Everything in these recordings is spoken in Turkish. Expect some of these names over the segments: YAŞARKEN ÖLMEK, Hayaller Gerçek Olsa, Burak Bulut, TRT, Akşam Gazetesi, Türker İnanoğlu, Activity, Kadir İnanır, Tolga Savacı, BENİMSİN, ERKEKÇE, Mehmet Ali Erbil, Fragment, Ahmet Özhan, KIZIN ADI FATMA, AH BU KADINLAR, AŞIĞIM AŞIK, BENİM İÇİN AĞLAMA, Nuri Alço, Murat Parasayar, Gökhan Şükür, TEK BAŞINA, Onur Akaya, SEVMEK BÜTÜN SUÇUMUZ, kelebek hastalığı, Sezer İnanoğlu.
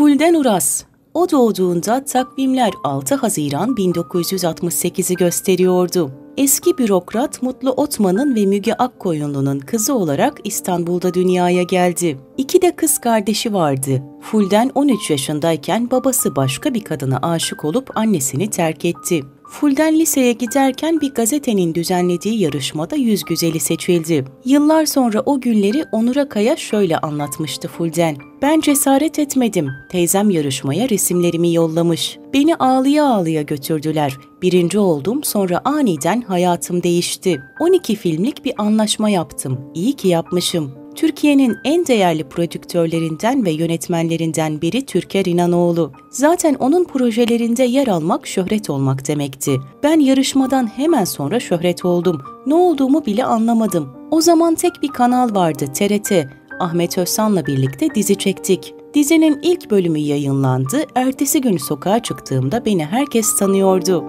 Fulden Uras. O doğduğunda takvimler 6 Haziran 1968'i gösteriyordu. Eski bürokrat Mutlu Otman'ın ve Müge Akkoyunlu'nun kızı olarak İstanbul'da dünyaya geldi. 2 de kız kardeşi vardı. Fulden 13 yaşındayken babası başka bir kadına aşık olup annesini terk etti. Fulden liseye giderken bir gazetenin düzenlediği yarışmada yüz güzeli seçildi. Yıllar sonra o günleri Onur Akaya şöyle anlatmıştı Fulden. "Ben cesaret etmedim. Teyzem yarışmaya resimlerimi yollamış. Beni ağlaya ağlaya götürdüler. Birinci oldum, sonra aniden hayatım değişti. 12 filmlik bir anlaşma yaptım. İyi ki yapmışım." Türkiye'nin en değerli prodüktörlerinden ve yönetmenlerinden biri Türker İnanoğlu. Zaten onun projelerinde yer almak şöhret olmak demekti. "Ben yarışmadan hemen sonra şöhret oldum. Ne olduğumu bile anlamadım. O zaman tek bir kanal vardı, TRT. Ahmet Özhan'la birlikte dizi çektik. Dizinin ilk bölümü yayınlandı. Ertesi gün sokağa çıktığımda beni herkes tanıyordu."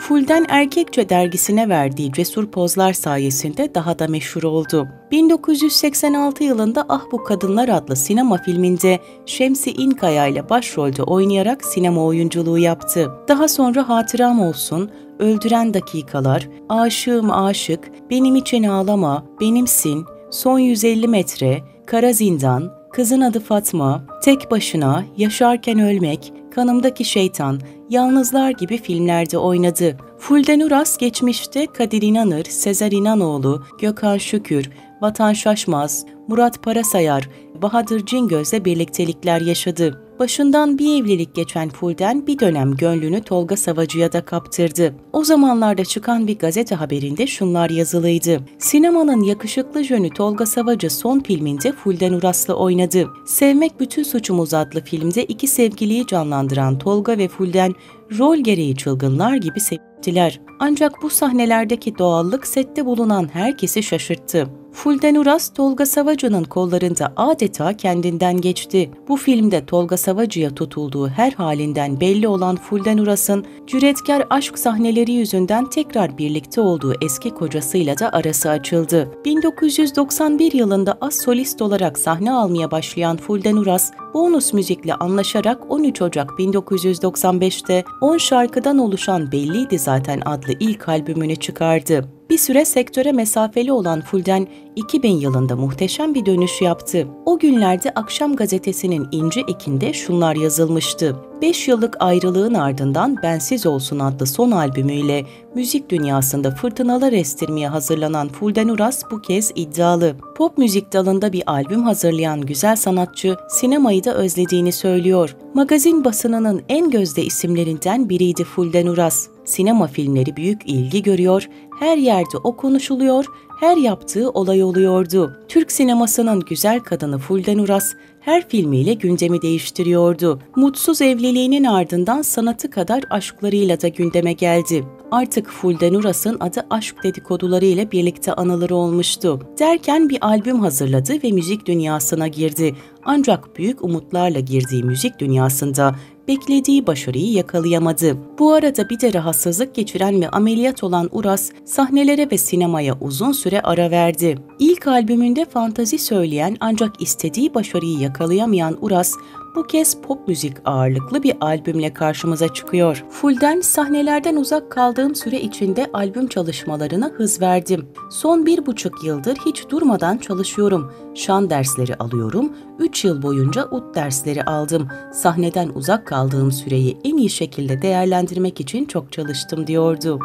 Fulden Erkekçe dergisine verdiği cesur pozlar sayesinde daha da meşhur oldu. 1986 yılında "Ah Bu Kadınlar" adlı sinema filminde Şemsi İnkaya ile başrolde oynayarak sinema oyunculuğu yaptı. Daha sonra "Hatıram Olsun", "Öldüren Dakikalar", "Aşığım Aşık", "Benim İçin Ağlama", "Benimsin", "Son 150 Metre", "Kara Zindan", "Kızın Adı Fatma", "Tek Başına", "Yaşarken Ölmek", "Kanımdaki Şeytan", "Yalnızlar" gibi filmlerde oynadı. Fulden Uras geçmişte Kadir İnanır, Sezer İnanoğlu, Gökhan Şükür, Vatan Şaşmaz, Murat Parasayar, Bahadır Cingöz'le birliktelikler yaşadı. Başından bir evlilik geçen Fulden bir dönem gönlünü Tolga Savacı'ya da kaptırdı. O zamanlarda çıkan bir gazete haberinde şunlar yazılıydı. Sinemanın yakışıklı jönü Tolga Savacı son filminde Fulden Uras'la oynadı. "Sevmek Bütün Suçumuz" adlı filmde 2 sevgiliyi canlandıran Tolga ve Fulden rol gereği çılgınlar gibi sevdiler. Ancak bu sahnelerdeki doğallık sette bulunan herkesi şaşırttı. Fulden Uras, Tolga Savacı'nın kollarında adeta kendinden geçti. Bu filmde Tolga Savacı'ya tutulduğu her halinden belli olan Fulden Uras'ın cüretkar aşk sahneleri yüzünden tekrar birlikte olduğu eski kocasıyla da arası açıldı. 1991 yılında az solist olarak sahne almaya başlayan Fulden Uras, Bonus Müzik'le anlaşarak 13 Ocak 1995'te 10 şarkıdan oluşan "Belliydi Zaten" adlı ilk albümünü çıkardı. Bir süre sektöre mesafeli olan Fulden, 2000 yılında muhteşem bir dönüş yaptı. O günlerde Akşam Gazetesi'nin İnci Ek'inde şunlar yazılmıştı. 5 yıllık ayrılığın ardından "Bensiz Olsun" adlı son albümüyle müzik dünyasında fırtınalar estirmeye hazırlanan Fulden Uras bu kez iddialı. Pop müzik dalında bir albüm hazırlayan güzel sanatçı, sinemayı da özlediğini söylüyor. Magazin basınının en gözde isimlerinden biriydi Fulden Uras. Sinema filmleri büyük ilgi görüyor, her yerde o konuşuluyor, her yaptığı olay oluyordu. Türk sinemasının güzel kadını Fulden Uras, her filmiyle gündemi değiştiriyordu. Mutsuz evliliğinin ardından sanatı kadar aşklarıyla da gündeme geldi. Artık Fulden Uras'ın adı aşk dedikoduları ile birlikte anılır olmuştu. Derken bir albüm hazırladı ve müzik dünyasına girdi. Ancak büyük umutlarla girdiği müzik dünyasında beklediği başarıyı yakalayamadı. Bu arada bir de rahatsızlık geçiren ve ameliyat olan Uras, sahnelere ve sinemaya uzun süre ara verdi. İlk albümünde fantazi söyleyen ancak istediği başarıyı yakalayamayan Uras, bu kez pop müzik ağırlıklı bir albümle karşımıza çıkıyor. Fulden, "Sahnelerden uzak kaldığım süre içinde albüm çalışmalarına hız verdim. Son 1,5 yıldır hiç durmadan çalışıyorum. Şan dersleri alıyorum. 3 yıl boyunca ut dersleri aldım. Sahneden uzak kaldığım süreyi en iyi şekilde değerlendirmek için çok çalıştım" diyordu.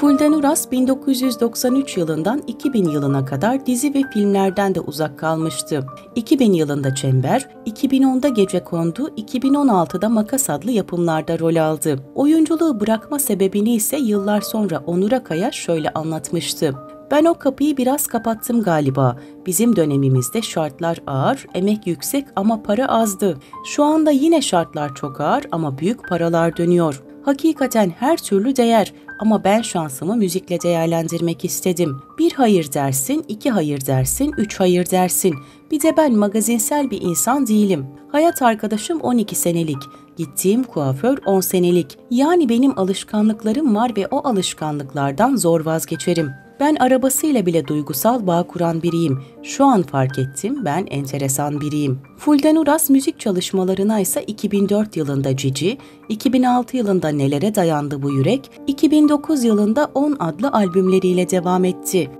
Fulden Uras 1993 yılından 2000 yılına kadar dizi ve filmlerden de uzak kalmıştı. 2000 yılında "Çember", 2010'da "Gecekondu", 2016'da "Makas" adlı yapımlarda rol aldı. Oyunculuğu bırakma sebebini ise yıllar sonra Onur Akaya şöyle anlatmıştı. "Ben o kapıyı biraz kapattım galiba. Bizim dönemimizde şartlar ağır, emek yüksek ama para azdı. Şu anda yine şartlar çok ağır ama büyük paralar dönüyor. Hakikaten her türlü değer ama ben şansımı müzikle değerlendirmek istedim. 1 hayır dersin, 2 hayır dersin, 3 hayır dersin. Bir de ben magazinsel bir insan değilim. Hayat arkadaşım 12 senelik, gittiğim kuaför 10 senelik. Yani benim alışkanlıklarım var ve o alışkanlıklardan zor vazgeçerim. Ben arabasıyla bile duygusal bağ kuran biriyim. Şu an fark ettim, ben enteresan biriyim. Fulden Uras müzik çalışmalarına ise 2004 yılında Cici, 2006 yılında Nelere Dayandı Bu Yürek, 2009 yılında 10 adlı albümleriyle devam etti.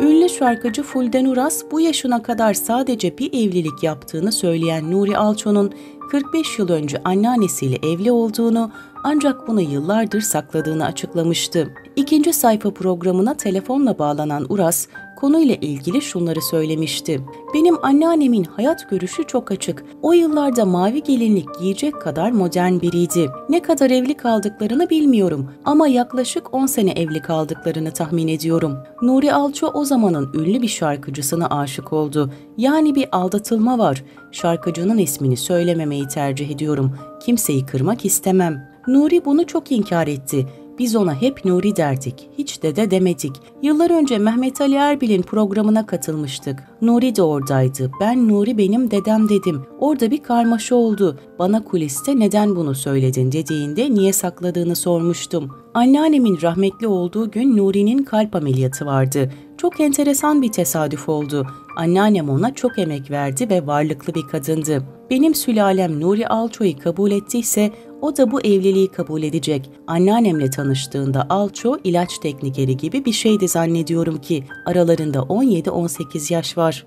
Ünlü şarkıcı Fulden Uras, bu yaşına kadar sadece bir evlilik yaptığını söyleyen Nuri Alço'nun 45 yıl önce anneannesiyle evli olduğunu, ancak bunu yıllardır sakladığını açıklamıştı. İkinci Sayfa programına telefonla bağlanan Uras, konuyla ilgili şunları söylemişti. Benim anneannemin hayat görüşü çok açık. O yıllarda mavi gelinlik giyecek kadar modern biriydi. Ne kadar evli kaldıklarını bilmiyorum ama yaklaşık 10 sene evli kaldıklarını tahmin ediyorum. Nuri Alço o zamanın ünlü bir şarkıcısına aşık oldu. Yani bir aldatılma var. Şarkıcının ismini söylememeyi tercih ediyorum. Kimseyi kırmak istemem. Nuri bunu çok inkar etti. Biz ona hep Nuri derdik, hiç dede demedik. Yıllar önce Mehmet Ali Erbil'in programına katılmıştık. Nuri de oradaydı. Ben Nuri benim dedem dedim. Orada bir karmaşa oldu. Bana kuliste neden bunu söyledin dediğinde niye sakladığını sormuştum. Anneannemin rahmetli olduğu gün Nuri'nin kalp ameliyatı vardı. Çok enteresan bir tesadüf oldu. Anneannem ona çok emek verdi ve varlıklı bir kadındı. Benim sülalem Nuri Alço'yu kabul ettiyse o da bu evliliği kabul edecek. Anneannemle tanıştığında Alço ilaç teknikeri gibi bir şeydi zannediyorum ki aralarında 17-18 yaş var.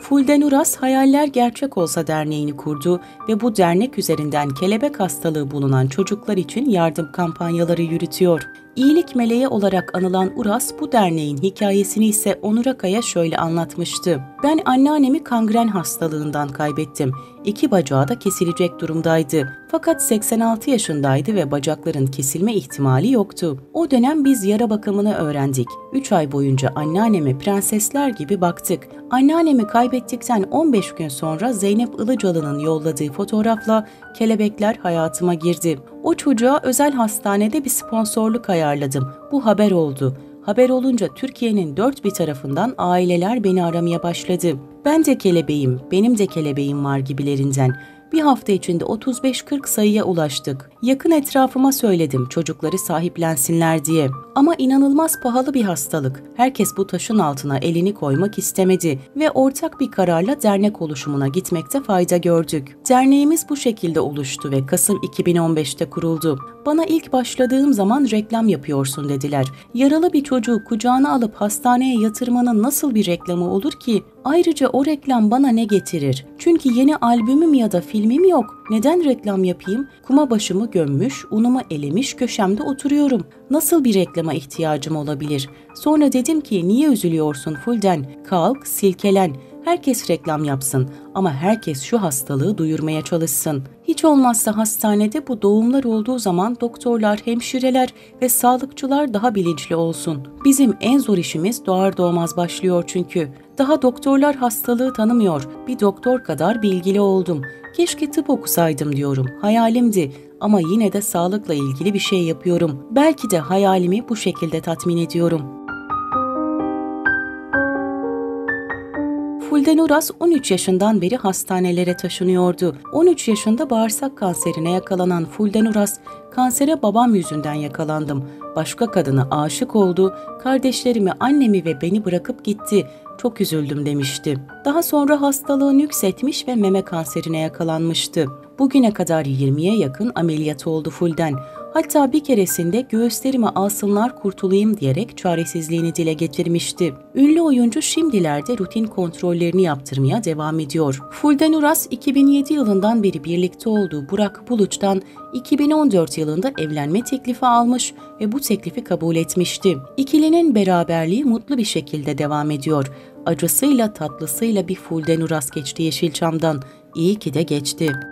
Fulden Uras Hayaller Gerçek Olsa derneğini kurdu ve bu dernek üzerinden kelebek hastalığı bulunan çocuklar için yardım kampanyaları yürütüyor. İyilik meleği olarak anılan Uras bu derneğin hikayesini ise Onur Akaya şöyle anlatmıştı. Ben anneannemi kangren hastalığından kaybettim. 2 bacağı da kesilecek durumdaydı. Fakat 86 yaşındaydı ve bacakların kesilme ihtimali yoktu. O dönem biz yara bakımını öğrendik. 3 ay boyunca anneanneme prensesler gibi baktık. Anneannemi kaybettikten 15 gün sonra Zeynep Ilıcalı'nın yolladığı fotoğrafla kelebekler hayatıma girdi. O çocuğa özel hastanede bir sponsorluk ayarladım. Bu haber oldu. Haber olunca Türkiye'nin dört bir tarafından aileler beni aramaya başladı. Ben de kelebeğim, benim de kelebeğim var gibilerinden. Bir hafta içinde 35-40 sayıya ulaştık. Yakın etrafıma söyledim çocukları sahiplensinler diye. Ama inanılmaz pahalı bir hastalık. Herkes bu taşın altına elini koymak istemedi ve ortak bir kararla dernek oluşumuna gitmekte fayda gördük. Derneğimiz bu şekilde oluştu ve Kasım 2015'te kuruldu. Bana ilk başladığım zaman reklam yapıyorsun dediler. Yaralı bir çocuğu kucağına alıp hastaneye yatırmanın nasıl bir reklamı olur ki? Ayrıca o reklam bana ne getirir? Çünkü yeni albümüm ya da filmim yok. Neden reklam yapayım? Kuma başımı gömmüş, unuma elemiş, köşemde oturuyorum. Nasıl bir reklama ihtiyacım olabilir? Sonra dedim ki niye üzülüyorsun Fulden? Kalk, silkelen. Herkes reklam yapsın ama herkes şu hastalığı duyurmaya çalışsın. Hiç olmazsa hastanede bu doğumlar olduğu zaman doktorlar, hemşireler ve sağlıkçılar daha bilinçli olsun. Bizim en zor işimiz doğar doğmaz başlıyor çünkü. Daha doktorlar hastalığı tanımıyor. Bir doktor kadar bilgili oldum. Keşke tıp okusaydım diyorum. Hayalimdi ama yine de sağlıkla ilgili bir şey yapıyorum. Belki de hayalimi bu şekilde tatmin ediyorum. Fulden Uras 13 yaşından beri hastanelere taşınıyordu. 13 yaşında bağırsak kanserine yakalanan Fulden Uras, kansere babam yüzünden yakalandım. Başka kadına aşık oldu, kardeşlerimi, annemi ve beni bırakıp gitti. Çok üzüldüm demişti. Daha sonra hastalığı nüksetmiş ve meme kanserine yakalanmıştı. Bugüne kadar 20'ye yakın ameliyatı oldu Fulden. Hatta bir keresinde göğüslerime alsınlar kurtulayım diyerek çaresizliğini dile getirmişti. Ünlü oyuncu şimdilerde rutin kontrollerini yaptırmaya devam ediyor. Fulden Uras 2007 yılından beri birlikte olduğu Burak Bulut'tan 2014 yılında evlenme teklifi almış ve bu teklifi kabul etmişti. İkilinin beraberliği mutlu bir şekilde devam ediyor. Acısıyla tatlısıyla bir Fulden Uras geçti Yeşilçam'dan. İyi ki de geçti.